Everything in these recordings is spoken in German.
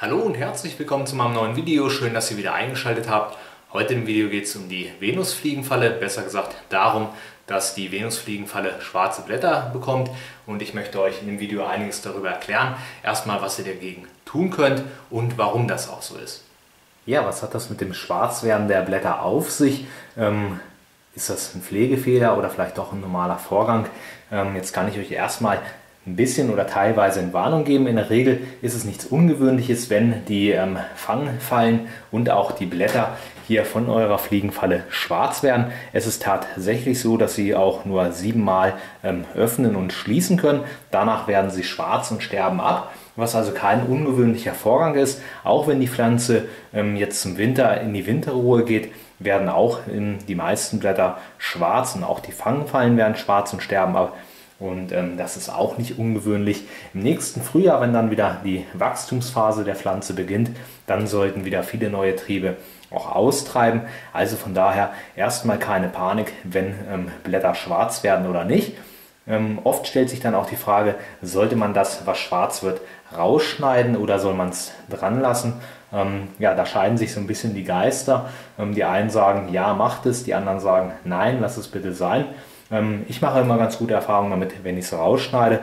Hallo und herzlich willkommen zu meinem neuen Video. Schön, dass ihr wieder eingeschaltet habt. Heute im Video geht es um die Venusfliegenfalle, besser gesagt darum, dass die Venusfliegenfalle schwarze Blätter bekommt, und ich möchte euch in dem Video einiges darüber erklären. Erstmal, was ihr dagegen tun könnt und warum das auch so ist. Ja, was hat das mit dem Schwarzwerden der Blätter auf sich? Ist das ein Pflegefehler oder vielleicht doch ein normaler Vorgang? Jetzt kann ich euch erstmal ein bisschen oder teilweise in Warnung geben. In der Regel ist es nichts Ungewöhnliches, wenn die Fangfallen und auch die Blätter hier von eurer Fliegenfalle schwarz werden. Es ist tatsächlich so, dass sie auch nur 7-mal öffnen und schließen können. Danach werden sie schwarz und sterben ab, was also kein ungewöhnlicher Vorgang ist. Auch wenn die Pflanze jetzt zum Winter in die Winterruhe geht, werden auch die meisten Blätter schwarz, und auch die Fangfallen werden schwarz und sterben ab. Und das ist auch nicht ungewöhnlich. Im nächsten Frühjahr, wenn dann wieder die Wachstumsphase der Pflanze beginnt, dann sollten wieder viele neue Triebe auch austreiben. Also von daher erstmal keine Panik, wenn Blätter schwarz werden oder nicht. Oft stellt sich dann auch die Frage, sollte man das, was schwarz wird, rausschneiden oder soll man es dran lassen? Ja, da scheiden sich so ein bisschen die Geister. Die einen sagen, ja, macht es, die anderen sagen, nein, lass es bitte sein. Ich mache immer ganz gute Erfahrungen damit, wenn ich es rausschneide.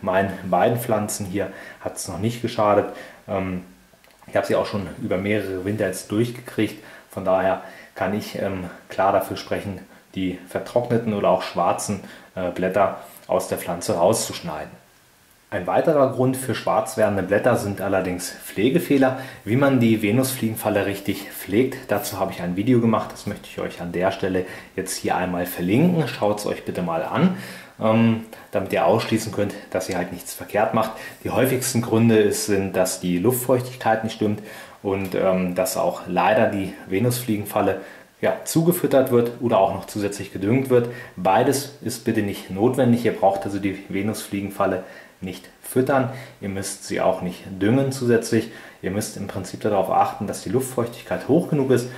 Meinen beiden Pflanzen hier hat es noch nicht geschadet. Ich habe sie auch schon über mehrere Winter jetzt durchgekriegt. Von daher kann ich klar dafür sprechen, die vertrockneten oder auch schwarzen Blätter aus der Pflanze rauszuschneiden. Ein weiterer Grund für schwarz werdende Blätter sind allerdings Pflegefehler. Wie man die Venusfliegenfalle richtig pflegt, dazu habe ich ein Video gemacht. Das möchte ich euch an der Stelle jetzt hier einmal verlinken. Schaut es euch bitte mal an, damit ihr ausschließen könnt, dass ihr halt nichts verkehrt macht. Die häufigsten Gründe sind, dass die Luftfeuchtigkeit nicht stimmt und dass auch leider die Venusfliegenfalle zugefüttert wird oder auch noch zusätzlich gedüngt wird. Beides ist bitte nicht notwendig. Ihr braucht also die Venusfliegenfalle nicht füttern, ihr müsst sie auch nicht düngen zusätzlich, ihr müsst im Prinzip darauf achten, dass die Luftfeuchtigkeit hoch genug ist.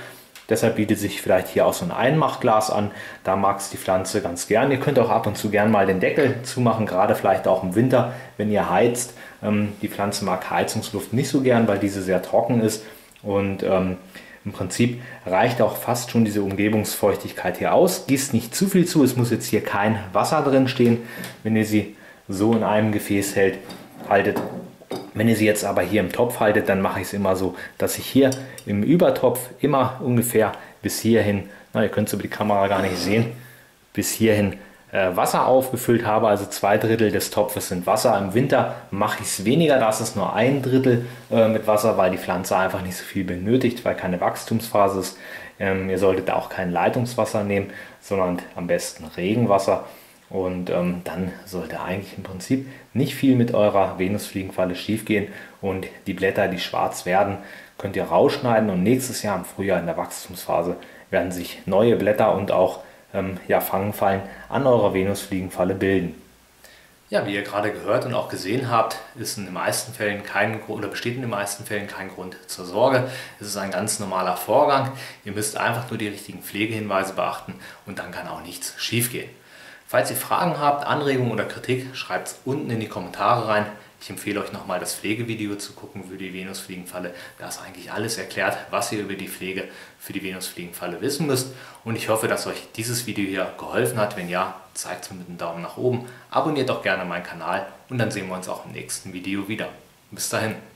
Deshalb bietet sich vielleicht hier auch so ein Einmachglas an, da mag es die Pflanze ganz gern. Ihr könnt auch ab und zu gern mal den Deckel zumachen, gerade vielleicht auch im Winter, wenn ihr heizt. Die Pflanze mag Heizungsluft nicht so gern, weil diese sehr trocken ist, und im Prinzip reicht auch fast schon diese Umgebungsfeuchtigkeit hier aus. Gießt nicht zu viel zu, es muss jetzt hier kein Wasser drin stehen, wenn ihr sie so in einem Gefäß haltet. Wenn ihr sie jetzt aber hier im Topf haltet, dann mache ich es immer so, dass ich hier im Übertopf immer ungefähr bis hierhin, ihr könnt es über die Kamera gar nicht sehen, bis hierhin Wasser aufgefüllt habe, also 2 Drittel des Topfes sind Wasser. Im Winter mache ich es weniger, da ist es nur 1 Drittel mit Wasser, weil die Pflanze einfach nicht so viel benötigt, weil keine Wachstumsphase ist. Ihr solltet auch kein Leitungswasser nehmen, sondern am besten Regenwasser. Und dann sollte eigentlich im Prinzip nicht viel mit eurer Venusfliegenfalle schief gehen. Und die Blätter, die schwarz werden, könnt ihr rausschneiden. Und nächstes Jahr im Frühjahr in der Wachstumsphase werden sich neue Blätter und auch Fangfallen an eurer Venusfliegenfalle bilden. Ja, wie ihr gerade gehört und auch gesehen habt, ist in den meisten Fällen besteht in den meisten Fällen kein Grund zur Sorge. Es ist ein ganz normaler Vorgang. Ihr müsst einfach nur die richtigen Pflegehinweise beachten und dann kann auch nichts schief gehen. Falls ihr Fragen habt, Anregungen oder Kritik, schreibt es unten in die Kommentare rein. Ich empfehle euch nochmal das Pflegevideo zu gucken für die Venusfliegenfalle. Da ist eigentlich alles erklärt, was ihr über die Pflege für die Venusfliegenfalle wissen müsst. Und ich hoffe, dass euch dieses Video hier geholfen hat. Wenn ja, zeigt es mir mit einem Daumen nach oben. Abonniert auch gerne meinen Kanal und dann sehen wir uns auch im nächsten Video wieder. Bis dahin.